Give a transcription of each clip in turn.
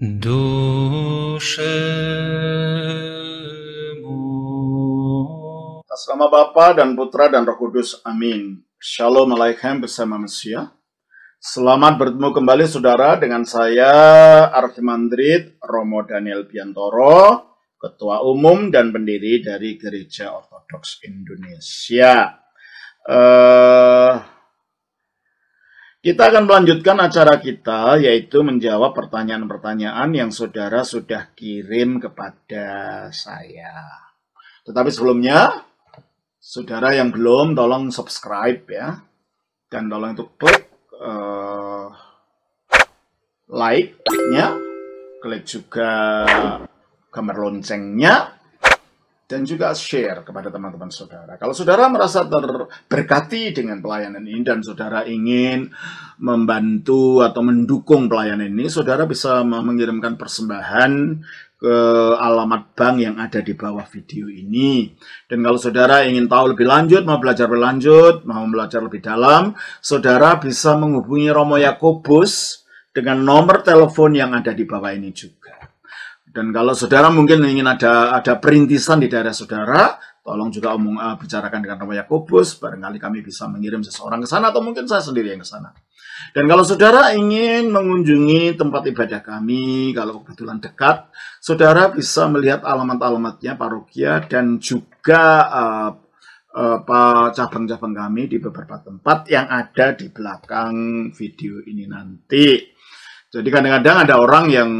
duszemu. Selama Bapa dan Putra dan Roh Kudus, amin. Shalom Aleichem bersama Mesia. Selamat bertemu kembali saudara dengan saya Archimandrite Romo Daniel Byantoro, Ketua Umum dan Pendiri dari Gereja Ortodoks Indonesia. Kita akan melanjutkan acara kita, yaitu menjawab pertanyaan-pertanyaan yang saudara sudah kirim kepada saya. Tetapi sebelumnya, saudara yang belum, tolong subscribe ya, dan tolong itu klik like-nya, klik juga gambar loncengnya, dan juga share kepada teman-teman saudara. Kalau saudara merasa terberkati dengan pelayanan ini dan saudara ingin membantu atau mendukung pelayanan ini, saudara bisa mengirimkan persembahan ke alamat bank yang ada di bawah video ini. Dan kalau saudara ingin tahu lebih lanjut, mau belajar lebih dalam, saudara bisa menghubungi Romo Yakobus dengan nomor telepon yang ada di bawah ini juga. Dan kalau saudara mungkin ingin ada perintisan di daerah saudara, tolong juga bicarakan dengan Romo Yakobus, barangkali kami bisa mengirim seseorang ke sana atau mungkin saya sendiri yang ke sana. Dan kalau saudara ingin mengunjungi tempat ibadah kami, kalau kebetulan dekat, saudara bisa melihat alamat-alamatnya parokia dan juga cabang-cabang kami di beberapa tempat yang ada di belakang video ini nanti. Jadi kadang-kadang ada orang yang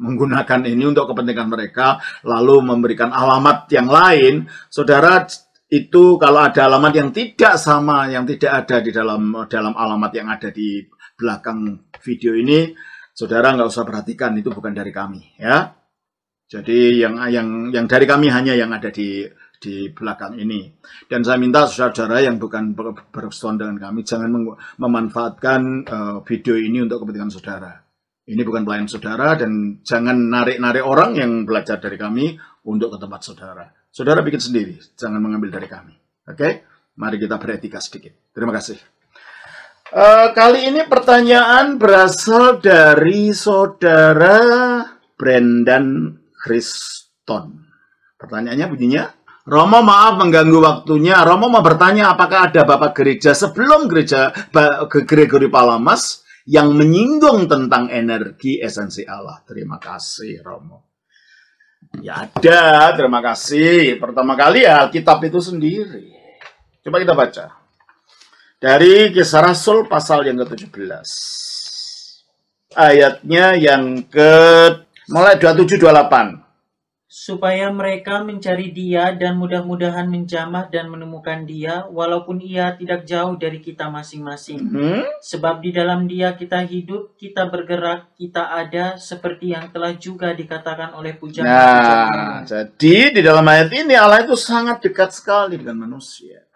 menggunakan ini untuk kepentingan mereka, lalu memberikan alamat yang lain. Saudara, itu kalau ada alamat yang tidak sama, yang tidak ada di dalam alamat yang ada di belakang video ini, saudara nggak usah perhatikan, itu bukan dari kami ya. Jadi yang dari kami hanya yang ada di belakang ini. Dan saya minta saudara-saudara yang bukan bersetuan dengan kami, jangan memanfaatkan video ini untuk kepentingan saudara. Ini bukan pelayan saudara, dan jangan narik-narik orang yang belajar dari kami untuk ke tempat saudara. Saudara bikin sendiri, jangan mengambil dari kami. Oke, mari kita beretika sedikit. Terima kasih. Kali ini pertanyaan berasal dari saudara Brendan Christon. Pertanyaannya bunyinya, Romo maaf mengganggu waktunya. Romo mau bertanya apakah ada bapak gereja sebelum gereja Gregory Palamas yang menyinggung tentang energi esensi Allah. Terima kasih Romo. Ya ada, terima kasih. Pertama kali ya Alkitab itu sendiri. Coba kita baca. Dari Kisah Rasul pasal yang ke-17. Ayatnya yang ke mulai 27-28. Supaya mereka mencari dia dan mudah-mudahan menjamah dan menemukan dia, walaupun ia tidak jauh dari kita masing-masing. Sebab di dalam dia kita hidup, kita bergerak, kita ada, seperti yang telah juga dikatakan oleh pujaan. Nah, jadi di dalam ayat ini Allah itu sangat dekat sekali dengan manusia.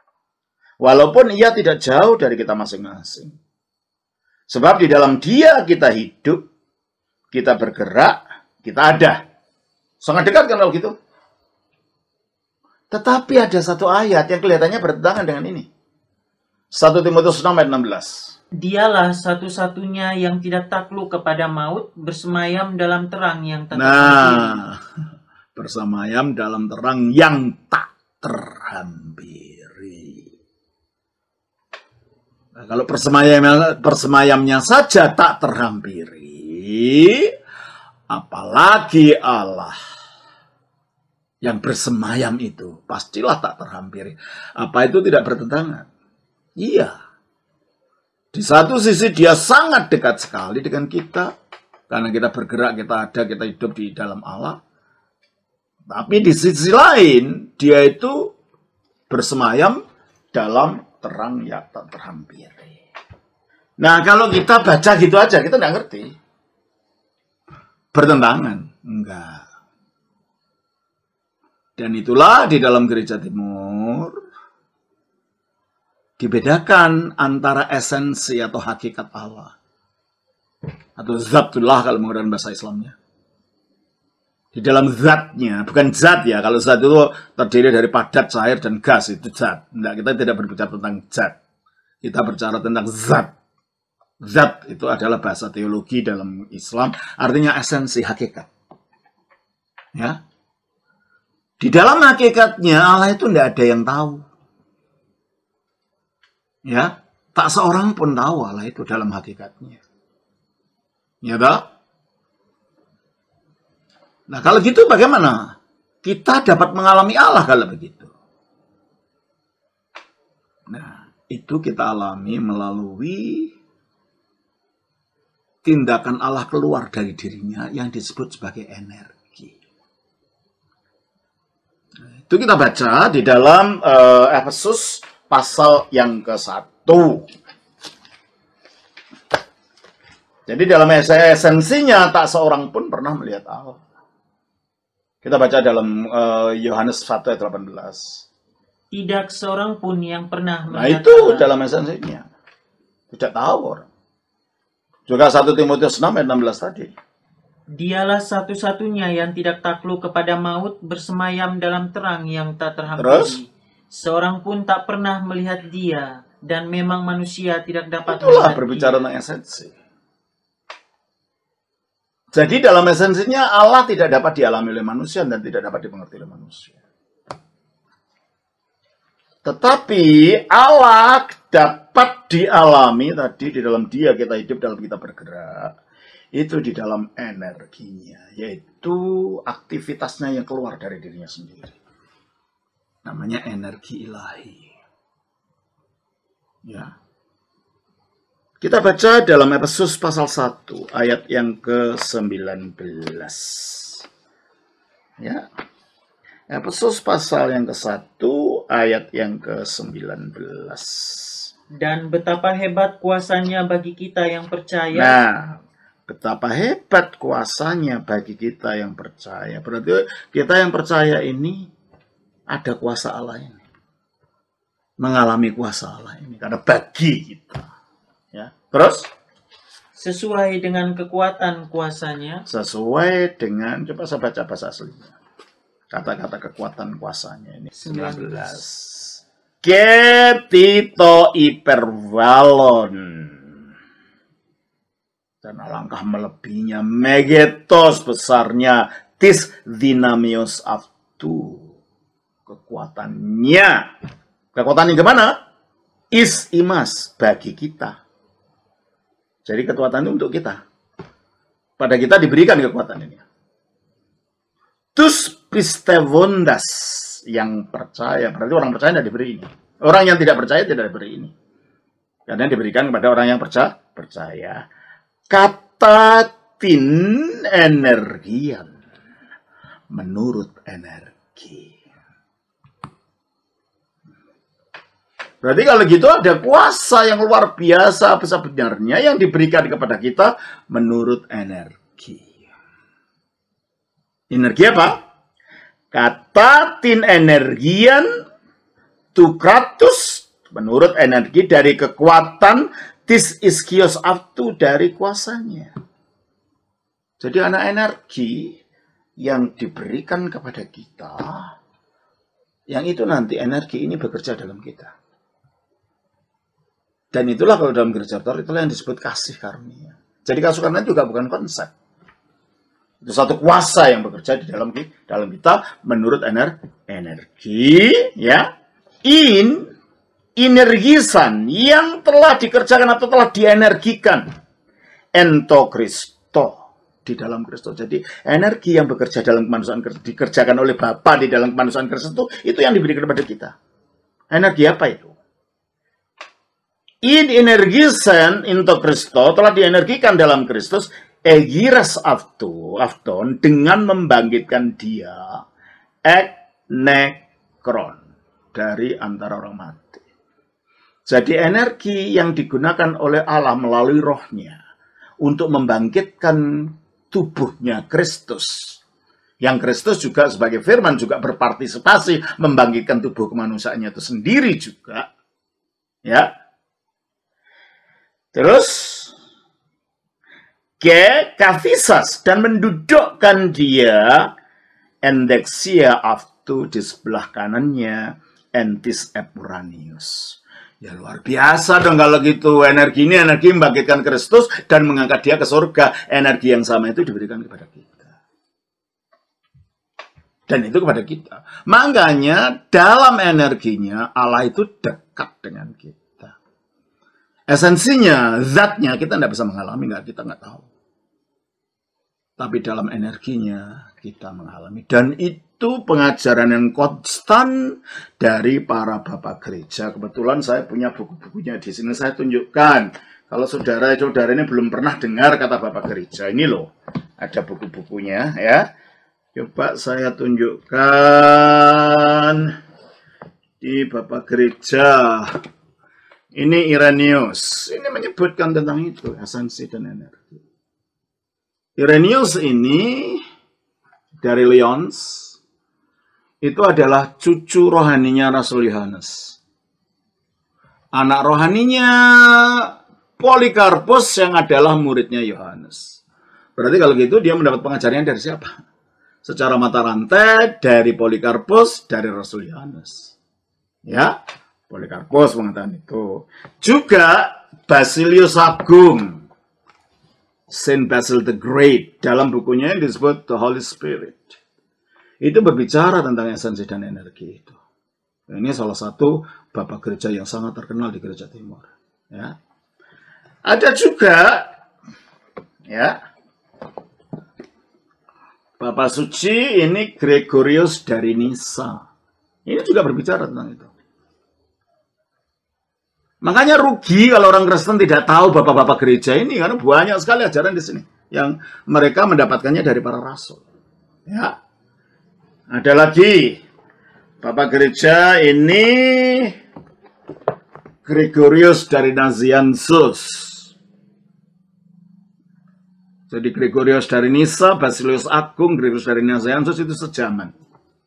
Walaupun ia tidak jauh dari kita masing-masing. Sebab di dalam dia kita hidup, kita bergerak, kita ada. Sangat dekat kan kalau gitu. Tetapi ada satu ayat yang kelihatannya bertentangan dengan ini. 1 Timotius 6 ayat 16. Dialah satu-satunya yang tidak takluk kepada maut, bersemayam dalam terang yang tak terhampiri. Nah, bersemayam dalam terang yang tak terhampiri. Nah, kalau persemayamnya saja tak terhampiri, apalagi Allah yang bersemayam itu pastilah tak terhampiri. Apa itu tidak bertentangan? Iya. Di satu sisi dia sangat dekat sekali dengan kita, karena kita bergerak, kita ada, kita hidup di dalam Allah. Tapi di sisi lain, dia itu bersemayam dalam terang yang tak terhampiri. Nah, kalau kita baca gitu aja, kita nggak ngerti. Bertentangan? Enggak. Dan itulah di dalam gereja timur dibedakan antara esensi atau hakikat Allah atau zatullah kalau menggunakan bahasa Islamnya. Di dalam zatnya, bukan zat ya, kalau zat itu terdiri dari padat, cair, dan gas, itu zat. Enggak, kita tidak berbicara tentang zat, kita berbicara tentang zat. Zat itu adalah bahasa teologi dalam Islam, artinya esensi, hakikat. Ya. Di dalam hakikatnya Allah itu tidak ada yang tahu. Ya, tak seorang pun tahu Allah itu dalam hakikatnya. Ya tak? Nah, kalau gitu bagaimana kita dapat mengalami Allah kalau begitu? Nah, itu kita alami melalui tindakan Allah keluar dari dirinya yang disebut sebagai energi. Nah, itu kita baca di dalam Efesus pasal yang ke-1. Jadi dalam esensinya tak seorang pun pernah melihat Allah. Kita baca dalam Yohanes 1 ayat 18. Tidak seorang pun yang pernah melihat Allah. Nah itu dalam esensinya. Tidak tahu orang. Juga 1 Timotius 6 ayat 16 tadi. Dialah satu-satunya yang tidak takluk kepada maut, bersemayam dalam terang yang tak terhampiri. Terus? Seorang pun tak pernah melihat dia, dan memang manusia tidak dapat melihat dia. Itulah berbicara tentang esensi. Jadi dalam esensinya Allah tidak dapat dialami oleh manusia dan tidak dapat dimengerti oleh manusia. Tetapi Allah dapat dialami tadi, di dalam dia kita hidup, dalam kita bergerak. Itu di dalam energinya, yaitu aktivitasnya yang keluar dari dirinya sendiri. Namanya energi ilahi. Ya. Kita baca dalam Efesus pasal 1 ayat yang ke-19. Ya. Efesus pasal yang ke-1 ayat yang ke-19. Dan betapa hebat kuasanya bagi kita yang percaya. Nah, betapa hebat kuasanya bagi kita yang percaya. Berarti kita yang percaya ini ada kuasa Allah ini. Mengalami kuasa Allah ini karena bagi kita. Ya. Terus? Sesuai dengan kekuatan kuasanya. Sesuai dengan, coba saya baca bahasa aslinya. Kata-kata kekuatan kuasanya ini 19. Ketito hypervalon. Dan alangkah melebihnya, megetos besarnya, tis dinamios aftu. Kekuatannya. Kekuatannya gimana? Is imas, bagi kita. Jadi kekuatan itu untuk kita. Pada kita diberikan kekuatan ini. Tus pistevondas, yang percaya. Berarti orang percaya tidak diberi ini. Orang yang tidak percaya tidak diberi ini. Karena diberikan kepada orang yang percaya. Katatin energian. Menurut energi. Berarti kalau gitu ada kuasa yang luar biasa sebenarnya yang diberikan kepada kita menurut energi. Energi apa? Kata tin energian tukratus, menurut energi dari kekuatan, tis iskios aftu, dari kuasanya. Jadi anak energi yang diberikan kepada kita, yang itu nanti energi ini bekerja dalam kita. Dan itulah kalau dalam gereja Ortodoks itulah yang disebut kasih karunia. Jadi kasih karunia juga bukan konsep. Itu satu kuasa yang bekerja di dalam kita menurut energi, ya. Energisan yang telah dikerjakan atau telah dienergikan. Ento Kristo, di dalam Kristus. Jadi energi yang bekerja dalam kemanusiaan, dikerjakan oleh Bapa di dalam kemanusiaan Kristus itu yang diberikan kepada kita. Energi apa itu? In energisen into Kristo, telah dienergikan dalam Kristus, egiras afton, dengan membangkitkan dia, ek nekron, dari antara orang mati. Jadi energi yang digunakan oleh Allah melalui rohnya untuk membangkitkan tubuhnya Kristus, yang Kristus juga sebagai firman juga berpartisipasi membangkitkan tubuh kemanusiaannya itu sendiri juga, ya. Terus, ke kafisas, dan mendudukkan dia, endeksia aftu, di sebelah kanannya, entis epuranius, Ya luar biasa dong kalau gitu. Energi ini energi membangkitkan Kristus dan mengangkat dia ke surga. Energi yang sama itu diberikan kepada kita. Dan itu kepada kita. Makanya dalam energinya Allah itu dekat dengan kita. Esensinya, zatnya kita tidak bisa mengalami, kita nggak tahu. Tapi dalam energinya kita mengalami. Dan itu pengajaran yang konstan dari para bapak gereja. Kebetulan saya punya buku-bukunya di sini, saya tunjukkan. Kalau saudara-saudara ini belum pernah dengar kata bapak gereja, ini loh, ada buku-bukunya ya. Coba saya tunjukkan di bapak gereja. Ini Irenaeus, ini menyebutkan tentang itu, esensi dan energi. Irenaeus ini dari Lyons. Itu adalah cucu rohaninya Rasul Yohanes. Anak rohaninya Polikarpus yang adalah muridnya Yohanes. Berarti kalau gitu dia mendapat pengajarannya dari siapa? Secara mata rantai dari Polikarpus, dari Rasul Yohanes. Ya, Polikarpus mengatakan itu. Juga Basilius Agung, Saint Basil the Great, dalam bukunya yang disebut The Holy Spirit. Itu berbicara tentang esensi dan energi itu. Ini salah satu bapak gereja yang sangat terkenal di Gereja Timur. Ya. Ada juga, ya, Bapak Suci ini Gregorius dari Nisa. Ini juga berbicara tentang itu. Makanya rugi kalau orang Kristen tidak tahu bapak-bapak gereja ini, karena banyak sekali ajaran di sini yang mereka mendapatkannya dari para rasul. Ya. Ada lagi, bapak gereja ini Gregorius dari Nazianzus. Jadi Gregorius dari Nisa, Basilius Agung, Gregorius dari Nazianzus itu sejaman.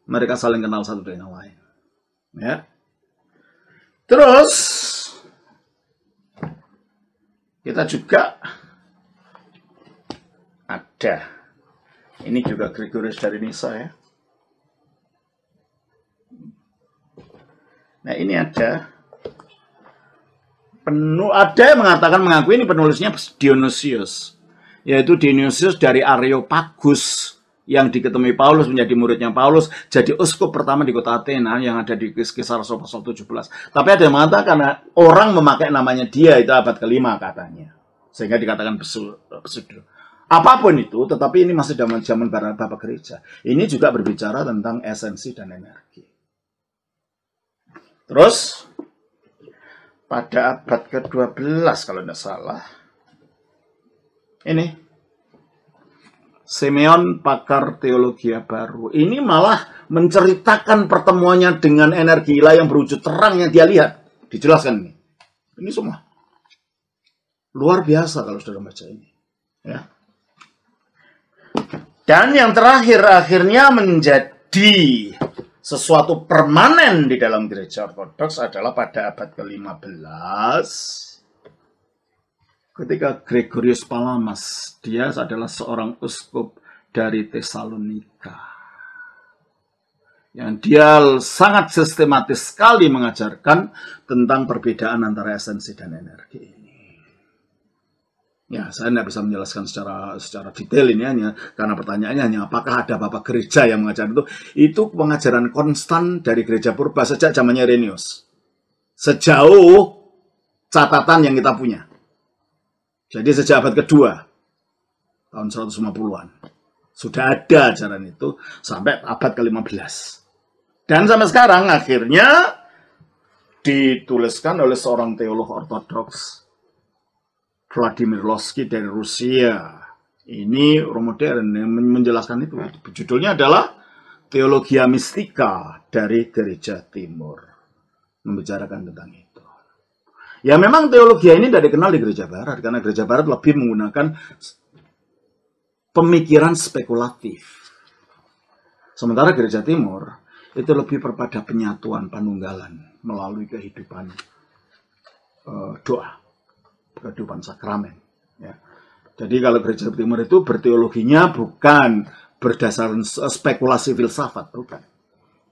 Mereka saling kenal satu dengan lain. Ya. Terus, kita juga ada. Ini juga Gregorius dari Nisa ya. Nah ini ada yang mengatakan mengakui ini penulisnya Dionysius, yaitu Dionysius dari Areopagus yang diketemui Paulus, menjadi muridnya Paulus, jadi uskup pertama di kota Athena yang ada di kisar pasal 17. Tapi ada yang mengatakan orang memakai namanya dia itu abad ke-5 katanya, sehingga dikatakan pesudur. Apapun itu, tetapi ini masih zaman bapak gereja. Ini juga berbicara tentang esensi dan energi. Terus, pada abad ke-12 kalau tidak salah, ini, Simeon pakar teologia baru. Ini malah menceritakan pertemuannya dengan energi ilah yang berwujud terang yang dia lihat. Dijelaskan ini. Ini semua. Luar biasa kalau sudah membaca ini. Ya. Dan yang terakhir, akhirnya menjadi sesuatu permanen di dalam gereja ortodoks adalah pada abad ke-15. Ketika Gregorius Palamas, dia adalah seorang uskup dari Tesalonika. Yang dia sangat sistematis sekali mengajarkan tentang perbedaan antara esensi dan energi ini. Ya, saya tidak bisa menjelaskan secara detail ini hanya karena pertanyaannya hanya apakah ada bapak gereja yang mengajarkan itu. Itu pengajaran konstan dari gereja purba sejak zamannya Irenaeus. Sejauh catatan yang kita punya. Jadi sejak abad kedua, tahun 150-an. Sudah ada ajaran itu sampai abad ke-15. Dan sampai sekarang akhirnya dituliskan oleh seorang teolog ortodoks. Vladimir Lossky dari Rusia. Ini orang modern yang menjelaskan itu. Judulnya adalah Teologia Mistika dari Gereja Timur. Membicarakan tentang itu. Ya memang teologi ini tidak dikenal di Gereja Barat. Karena Gereja Barat lebih menggunakan pemikiran spekulatif. Sementara Gereja Timur itu lebih kepada penyatuan, panunggalan. Melalui kehidupan doa. Kehidupan sakramen. Ya. Jadi kalau gereja timur itu berteologinya bukan berdasarkan spekulasi filsafat, bukan.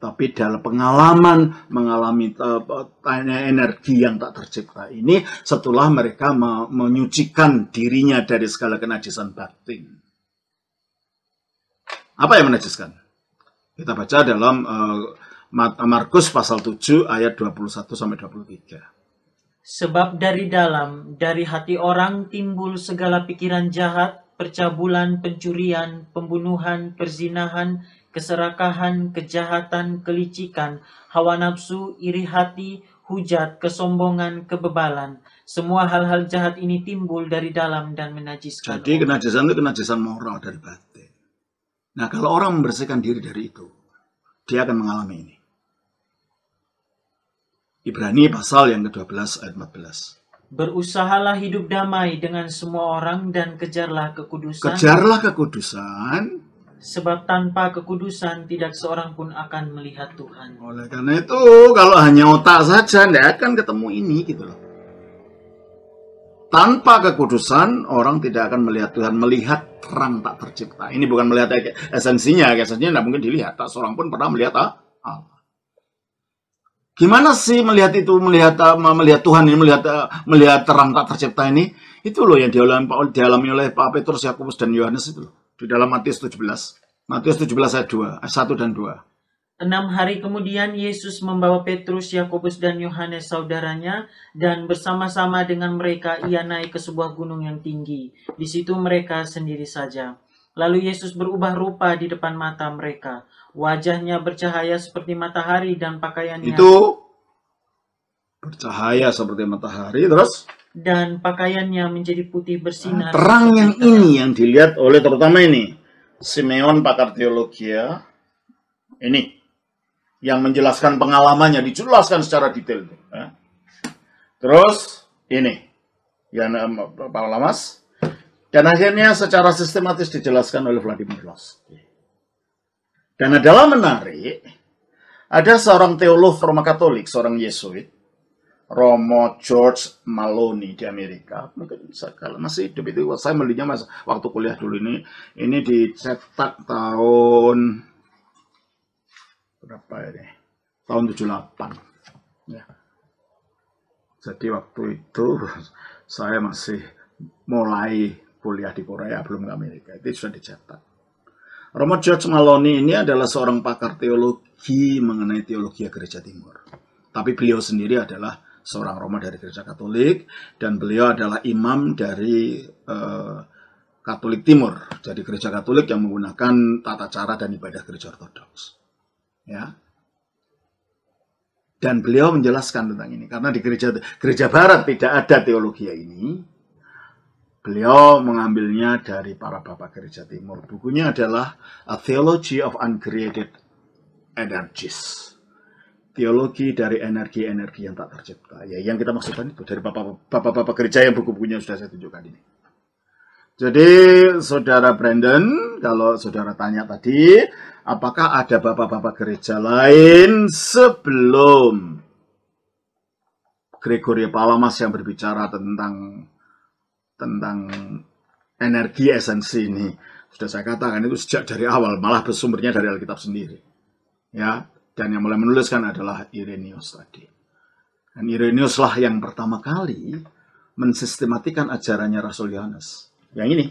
Tapi dalam pengalaman mengalami energi yang tak tercipta ini, setelah mereka menyucikan dirinya dari segala kenajisan batin. Apa yang menajiskan? Kita baca dalam Markus pasal 7 ayat 21-23. Sebab dari dalam, dari hati orang timbul segala pikiran jahat, percabulan, pencurian, pembunuhan, perzinahan, keserakahan, kejahatan, kelicikan, hawa nafsu, iri hati, hujat, kesombongan, kebebalan. Semua hal-hal jahat ini timbul dari dalam dan menajiskan. Jadi kenajisan itu kenajisan moral dari batin. Nah, kalau orang membersihkan diri dari itu, dia akan mengalami ini. Ibrani pasal yang ke-12 ayat 14. Berusahalah hidup damai dengan semua orang dan kejarlah kekudusan. Kejarlah kekudusan. Sebab tanpa kekudusan tidak seorang pun akan melihat Tuhan. Oleh karena itu, kalau hanya otak saja, tidak akan ketemu ini gitu loh. Tanpa kekudusan, orang tidak akan melihat Tuhan, melihat terang tak tercipta. Ini bukan melihat esensinya, esensinya tidak mungkin dilihat. Tak seorang pun pernah melihat Allah. Gimana sih melihat itu, melihat Tuhan ini, melihat terang tak tercipta ini? Itu loh yang dialami oleh Pak Petrus, Yakobus, dan Yohanes itu loh. Di dalam Matius 17. Matius 17 ayat 1 dan 2. 6 hari kemudian Yesus membawa Petrus, Yakobus, dan Yohanes saudaranya, dan bersama-sama dengan mereka ia naik ke sebuah gunung yang tinggi. Di situ mereka sendiri saja. Lalu Yesus berubah rupa di depan mata mereka. Wajahnya bercahaya seperti matahari dan pakaiannya... Itu bercahaya seperti matahari, terus? Dan pakaiannya menjadi putih bersinar. Nah, terang yang ini yang dilihat oleh terutama ini. Simeon pakar teologi ya. Ini. Yang menjelaskan pengalamannya, dijelaskan secara detail. Ya. Terus ini. Yang Palamas. Dan akhirnya secara sistematis dijelaskan oleh Vladimir Lossky. Dan adalah menarik, ada seorang teolog Roma Katolik, seorang Yesuit, Romo George Maloney di Amerika. Mungkin kalau masih hidup itu, saya melihatnya waktu kuliah dulu ini dicetak tahun berapa ini? Tahun 78. Ya. Jadi waktu itu saya masih mulai kuliah di Korea, belum ke Amerika, itu sudah dicetak. Romo George Maloney ini adalah seorang pakar teologi mengenai teologi Gereja Timur. Tapi beliau sendiri adalah seorang Roma dari Gereja Katolik, dan beliau adalah imam dari Katolik Timur, jadi Gereja Katolik yang menggunakan tata cara dan ibadah Gereja Ortodoks. Ya. Dan beliau menjelaskan tentang ini, karena di Gereja Barat tidak ada teologi ini. Beliau mengambilnya dari para bapak Gereja Timur. Bukunya adalah A Theology of Uncreated Energies. Teologi dari energi-energi yang tak tercipta. Ya, yang kita maksudkan itu dari bapak-bapak gereja yang buku-bukunya sudah saya tunjukkan ini. Jadi, Saudara Brendan, kalau Saudara tanya tadi, apakah ada bapak-bapak gereja lain sebelum Gregory Palamas yang berbicara tentang energi esensi ini? Sudah saya katakan itu sejak dari awal, malah bersumbernya dari Alkitab sendiri. Ya, dan yang mulai menuliskan adalah Irenaeus tadi. Dan Irenaeus lah yang pertama kali mensistematikan ajarannya Rasul Yohanes. Yang ini,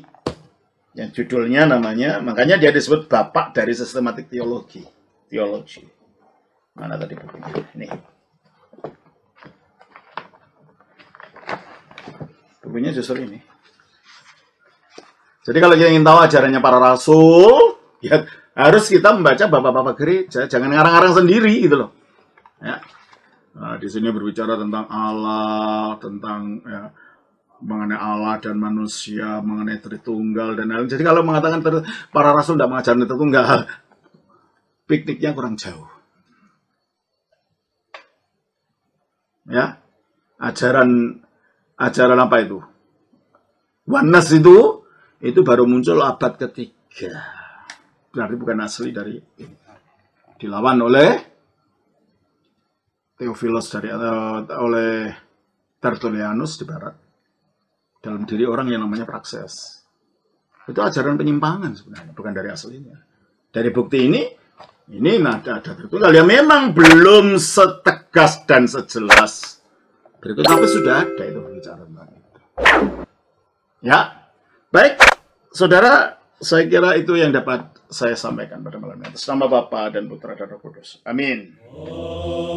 yang judulnya namanya, makanya dia disebut bapak dari sistematik teologi. Teologi. Mana tadi bukunya? Ini. Bukunya justru ini. Jadi kalau kita ingin tahu ajarannya para rasul, ya harus kita membaca bapak-bapak gereja. Jangan ngarang-ngarang sendiri gitu loh. Ya. Nah, di sini berbicara tentang Allah, tentang ya, mengenai Allah dan manusia, mengenai Tritunggal dan lain-lain. Jadi kalau mengatakan para rasul tidak mengajarkan Tritunggal, pikniknya kurang jauh. Ya, ajaran apa itu? Oneness itu baru muncul abad ketiga. Berarti bukan asli dari ini. Dilawan oleh Theophilos oleh Tertullianus di barat. Dalam diri orang yang namanya Prakses. Itu ajaran penyimpangan sebenarnya, bukan dari aslinya. Dari bukti ini Ini nada-nada tertulis yang memang belum setegas dan sejelas berikut, tapi sudah ada itu pembicaraan itu. Ya, baik, saudara, saya kira itu yang dapat saya sampaikan pada malam ini. Atas nama Bapa dan Putra dan Roh Kudus. Amin.